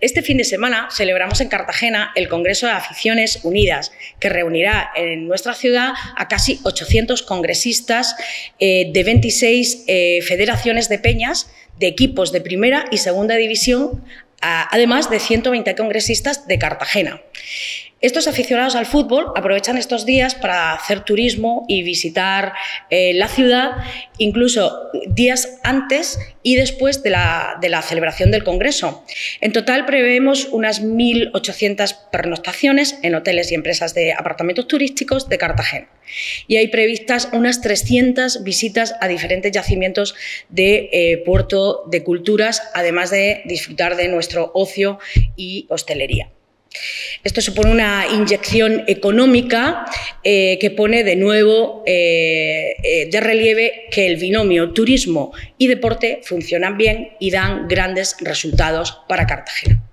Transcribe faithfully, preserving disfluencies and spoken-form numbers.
Este fin de semana celebramos en Cartagena el Congreso de Aficiones Unidas, que reunirá en nuestra ciudad a casi ochocientos congresistas eh, de veintiséis eh, federaciones de peñas, de equipos de primera y segunda división, a, además de ciento veinte congresistas de Cartagena. Estos aficionados al fútbol aprovechan estos días para hacer turismo y visitar eh, la ciudad, incluso días antes y después de la, de la celebración del Congreso. En total preveemos unas mil ochocientas pernoctaciones en hoteles y empresas de apartamentos turísticos de Cartagena. Y hay previstas unas trescientas visitas a diferentes yacimientos de eh, Puerto de Culturas, además de disfrutar de nuestro ocio y hostelería. Esto supone una inyección económica eh, que pone de nuevo eh, eh, de relieve que el binomio turismo y deporte funcionan bien y dan grandes resultados para Cartagena.